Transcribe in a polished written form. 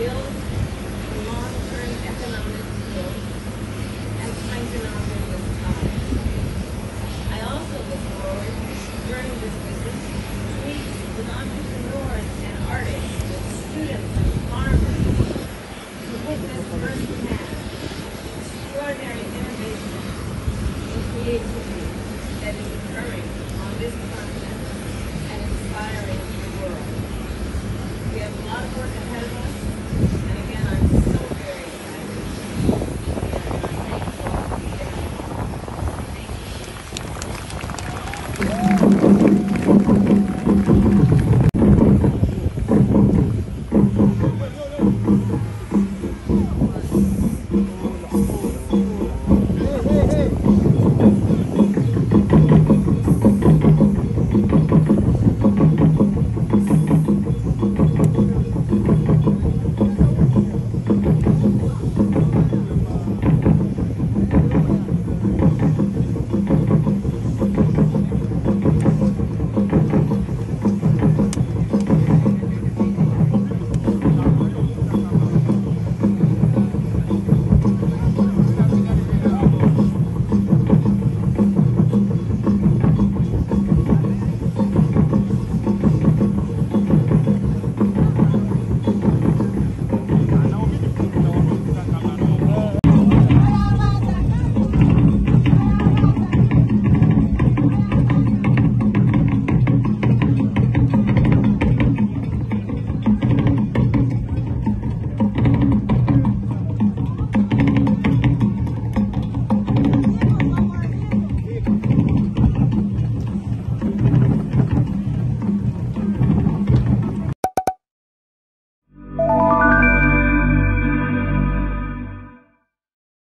Build